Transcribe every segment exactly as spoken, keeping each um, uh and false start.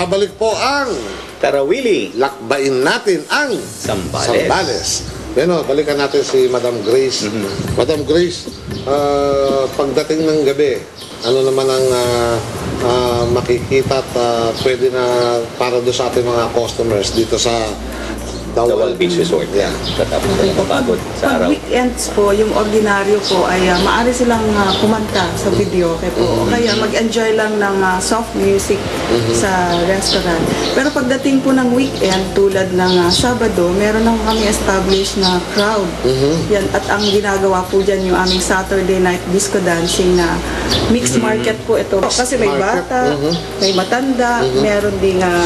Babalik po ang Tarawili. Lakbain natin ang Zambales. Zambales. Bueno, balikan natin si Madam Grace. Mm-hmm. Madam Grace, uh, pagdating ng gabi, ano naman ang uh, uh, makikita at uh, pwede na para doon sa ating mga customers dito sa Dawal Beach Resort? Yeah. Katapos na napapagod sa araw. Pag weekends po, yung ordinaryo po ay uh, maaari silang uh, kumanta sa video. Kaya po, mm-hmm. kaya mag-enjoy lang ng uh, soft music mm-hmm. sa restaurant. Pero pagdating po ng weekend, tulad ng uh, Sabado, meron na kami established na crowd. Mm-hmm. Yan. At ang ginagawa po dyan yung aming Saturday night disco dancing na mixed mm-hmm. market po ito. Kasi may bata, mm-hmm. may matanda, mm-hmm. meron ding uh,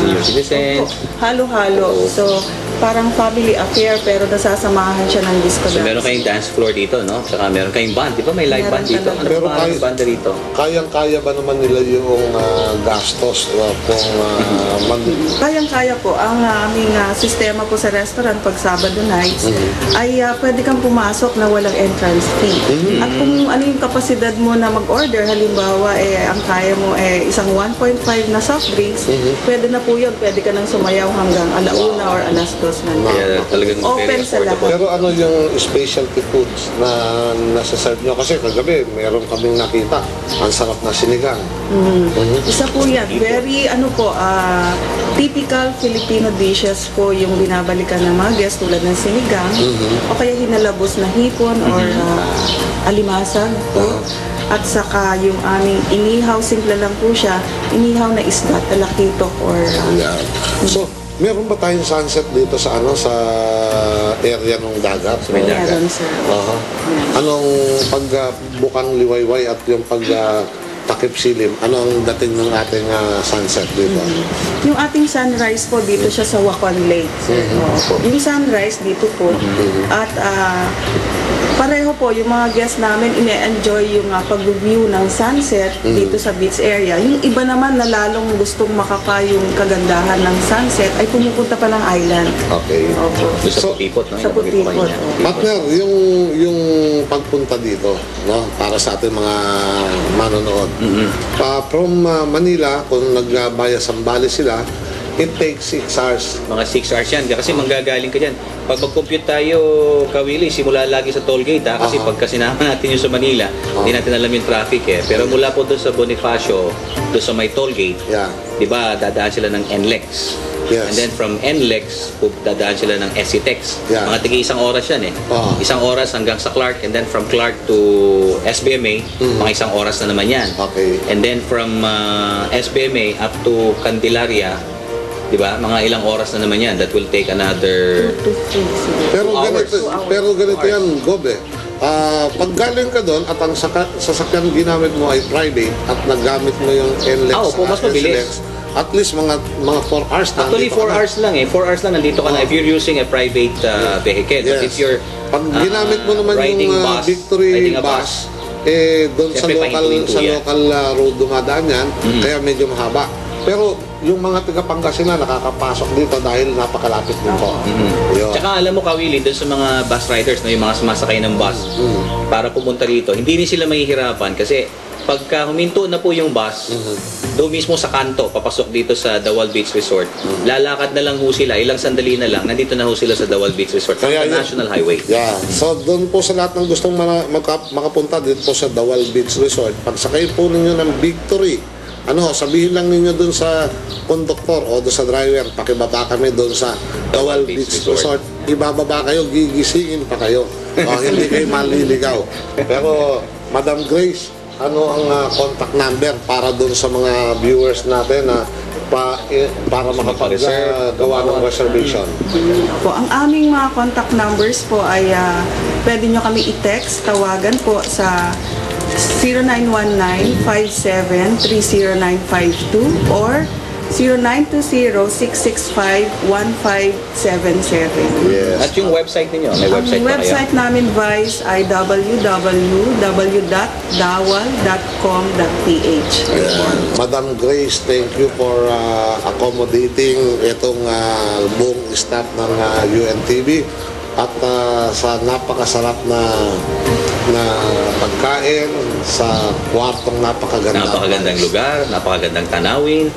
halo-halo. So, parang family affair pero nasasamahan siya ng disco dance. So, meron kayong dance floor dito, no? Saka meron kayong band. Di ba may live meron band dito? Ano pero kaya, band dito? Kayang-kaya ba naman nila yung uh, gastos? Uh, kung, uh, man... Kayang-kaya po. Ang uh, aming uh, sistema po sa restaurant pag Sabado nights mm-hmm. ay uh, pwede kang pumasok na walang entrance fee. Mm-hmm. At kung ano yung kapasidad mo na mag-order, halimbawa, eh, ang kaya mo eh, isang one point five na soft drinks, mm-hmm. pwede na po yun. Pwede ka nang sumayaw hanggang alauna or alas Yeah, talagang open sa lahat. Pero ano yung specialty foods na nasa-serve nyo? Kasi kagabi, meron kaming nakita. Ang sarap na sinigang. Mm. Mm-hmm. Isa po yan. Very, ano po, uh, typical Filipino dishes po yung binabalikan ng mga guests tulad ng sinigang. Mm-hmm. O kaya hinalabos na hipon mm-hmm. or uh, alimasag po. Uh-huh. At saka yung aming inihaw, simple lang po siya. Inihaw na isda, talakitok or... Uh, yeah. So, meron ba tayong sunset dito sa ano sa area ng dagat? Sa may dagat? Meron, sir. Uh-huh. Yeah. Anong pagbukang liwayway at yung pag... Uh, takip silim. Ano ang dating ng ating uh, sunset dito? Mm-hmm. Yung ating sunrise po, dito siya sa Wakwan Lake. Mm-hmm. Yung sunrise dito po. Mm-hmm. At uh, pareho po, yung mga guests namin ine-enjoy yung uh, pag-view ng sunset mm-hmm. dito sa beach area. Yung iba naman na lalong gustong makaka yung kagandahan ng sunset ay pumupunta pa ng island. Okay. Opo. So, sa Putipot. No? Sa Putipot. Partner, yung, yung pagpunta dito, no? Para sa ating mga manonood, Mm-hmm. Uh, from uh, Manila, kung nagbaya Zambales sila, it takes six hours. Mga six hours yan, kasi manggagaling ka dyan. Pag mag-compute tayo, Kawili, simula lagi sa toll gate, ha? Kasi uh-huh. pag kasinama natin yung sa Manila, uh-huh. hindi natin alam yung traffic eh. Pero mula po doon sa Bonifacio, doon sa may toll gate, yeah. di ba, dadaan sila ng N L E X. Yes. And then from N L E X, dadaan sila ng S C T E X. Yeah. Mga tigi isang oras yan eh. Uh-huh. Isang oras hanggang sa Clark, and then from Clark to S B M A, mm-hmm. mga isang oras na naman yan. Okay. And then from uh, S B M A up to Candelaria, di ba? Mga ilang oras na naman yan. That will take another pero two ganito, hours. Pero ganito yan, Gob eh. Uh, pag galing ka doon at ang sasakyan ginamit mo ay private at nagamit mo yung N L E X oh, po, mas mabilis. At least mga mga four hours na. Actually, four hours lang eh. four hours lang nandito ka oh. na if you're using a private uh, vehicle. Yes. But if you're uh, pag ginamit mo naman yung uh, bus, Victory bus, bus, eh doon sa local, sa local uh, road dumadaan yan, mm. kaya medyo mahaba. Pero yung mga taga-Pangasinan nakakapasok dito dahil napakalapit nito. Mm-hmm. Tsaka alam mo, Kawili, doon sa mga bus riders, no, yung mga sumasakay ng bus mm-hmm. para pumunta rito, hindi ni sila mahihirapan kasi pagka huminto na po yung bus, mm-hmm. doon mismo sa kanto, papasok dito sa Dawal Beach Resort, mm-hmm. lalakad na lang ho sila, ilang sandali na lang, nandito na ho sila sa Dawal Beach Resort, sa National Highway. Yeah. So doon po sa lahat ng gustong makapunta dito po sa Dawal Beach Resort, pagsakay po ninyo ng Victory, ano, sabihin lang ninyo doon sa conductor o doon sa driver, pakibaba kami doon sa Dawal Beach Resort. Ibababa kayo, gigisingin pa kayo. O, hindi kayo maliligaw. Pero, Madam Grace, ano ang uh, contact number para doon sa mga viewers natin na pa, eh, para makapag-gawa ng reservation? Po, ang aming mga contact numbers po ay uh, pwede nyo kami i-text, tawagan po sa zero nine one nine five seven three zero nine five two or zero nine two zero six six five one five seven seven. Yes. At yung website niyo, may website um, na website kaya? Namin Vice ay w w w dot dawal dot com dot p h. Madam Grace, thank you for uh, accommodating itong uh, buong staff ng uh, U N T V at uh, sa napakasarap na na pagkain sa kwartong napakaganda. Napakagandang lugar, napakagandang tanawin.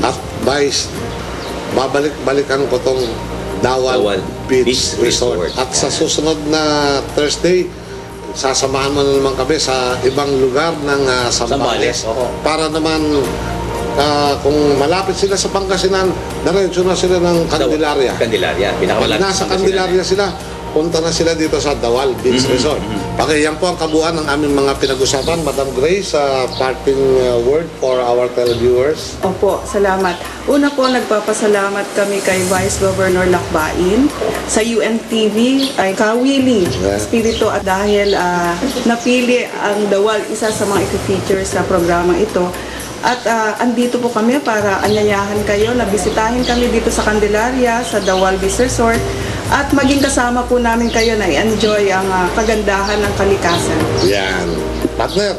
At Vice, babalik-balikan ko tong Dawal Beach Resort. At sa susunod na Thursday, sasamahan mo na naman kami sa ibang lugar ng uh, Zambales. Para naman, uh, kung malapit sila sa Pangasinan, diretso na sila ng Candelaria. Candelaria. Pag nasa Candelaria sila, punta na sila dito sa Dawal Beach mm-hmm. Resort. Okay, yan po ang kabuuan ng aming mga pinag-usapan. Madam Grace, uh, parting uh, word for our televiewers. Opo, salamat. Una po, nagpapasalamat kami kay Vice Governor Lacbain sa U N T V, ay Willie Espiritu, at dahil uh, napili ang Dawal, isa sa mga i-features sa programa ito. At uh, andito po kami para anyayahan kayo na bisitahin kami dito sa Candelaria, sa Dawal Beach Resort, at maging kasama po namin kayo na i-enjoy ang uh, kagandahan ng kalikasan. Yan. Partner,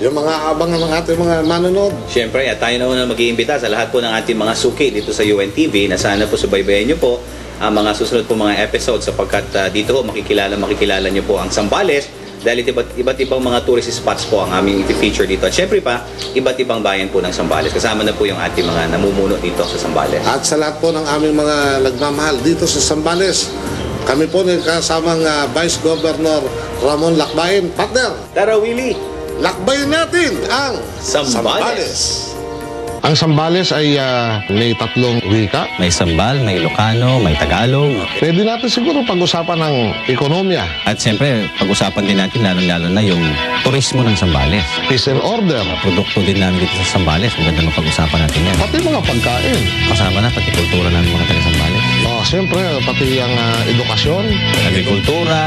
yung mga abang ng ating mga manonood. Siyempre, at tayo na muna mag-iimbita sa lahat po ng ating mga suki dito sa U N T V na sana po subaybayan nyo po ang mga susunod po mga episodes sapagkat uh, dito po makikilala, makikilala nyo po ang Zambales dahil iba't, iba't ibang mga tourist spots po ang aming feature dito. At siyempre pa, iba't ibang bayan po ng Zambales. Kasama na po yung ating mga namumuno dito sa Zambales. At sa lahat po ng aming mga nagmamahal dito sa Zambales, kami po ng kasamang uh, Vice Governor Ramon Lacbain. Partner! Tara, Willie! Lakbayin natin ang Zambales! Ang Zambales ay uh, may tatlong wika. May Sambal, may Ilocano, may Tagalog. Pwede natin siguro pag-usapan ng ekonomiya. At siyempre, pag-usapan din natin lalo-lalo na yung turismo ng Zambales. Peace and order. Produkto din namin dito sa Zambales. Maganda na pag-usapan natin yan. Pati mga pagkain. Kasama na, pati kultura namin mga taga-Zambales. Oh, siyempre, pati ang uh, edukasyon. Agrikultura.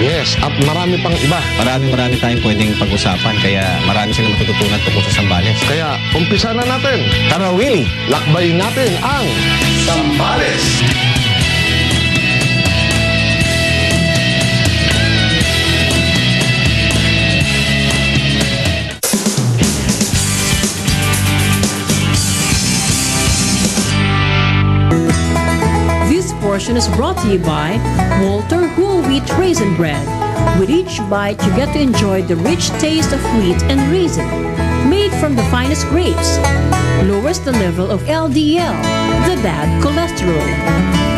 Yes, at marami pang iba. Marami-marami tayong pwedeng pag-usapan. Kaya marami silang matututunan tungkol sa Zambales. Kaya, umpisa na natin. Tara, Willie, lakbayin natin ang Zambales! This portion is brought to you by Walter Whole Wheat Raisin Bread. With each bite, you get to enjoy the rich taste of wheat and raisin, made from the finest grapes. Lowers the level of L D L, the bad cholesterol.